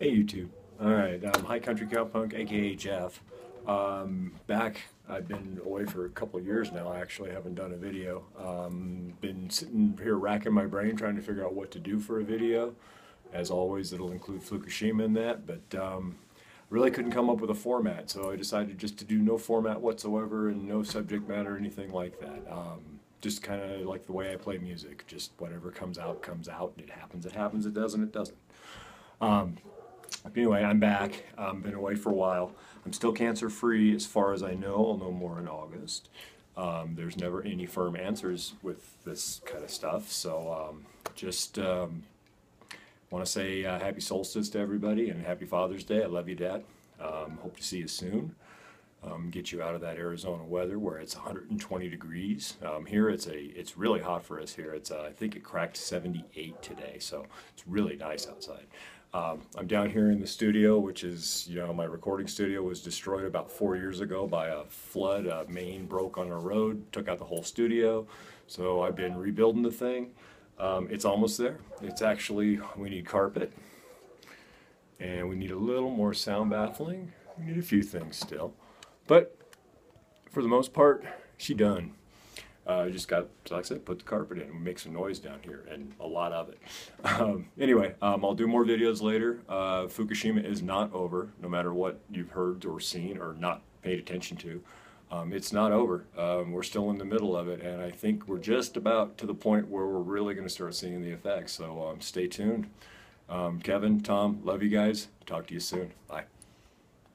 Hey YouTube. Alright, I'm High Country Cowpunk, aka Jeff. Back. I've been away for a couple of years now. I actually haven't done a video. Been sitting here racking my brain trying to figure out what to do for a video. As always, it'll include Fukushima in that, but really couldn't come up with a format, so I decided just to do no format whatsoever and no subject matter or anything like that. Just kind of like the way I play music. Just whatever comes out, comes out. It happens, it doesn't, it doesn't. Anyway, I'm back. I've been away for a while. I'm still cancer-free as far as I know. I'll know more in August. There's never any firm answers with this kind of stuff, so want to say happy solstice to everybody and happy Father's Day. I love you, Dad. Hope to see you soon. Get you out of that Arizona weather where it's 120 degrees. Here it's really hot for us here. It's I think it cracked 78 today, so it's really nice outside. I'm down here in the studio, which is, you know, my recording studio was destroyed about 4 years ago by a flood. A main broke on a road, took out the whole studio. So I've been rebuilding the thing. It's almost there. It's actually, we need carpet. And we need a little more sound baffling. We need a few things still. But for the most part, she done. Just got, like I said, put the carpet in and make some noise down here, and a lot of it. Anyway, I'll do more videos later. Fukushima is not over, no matter what you've heard or seen or not paid attention to. It's not over. We're still in the middle of it, and I think we're just about to the point where we're really going to start seeing the effects, so stay tuned. Kevin, Tom, love you guys. Talk to you soon. Bye.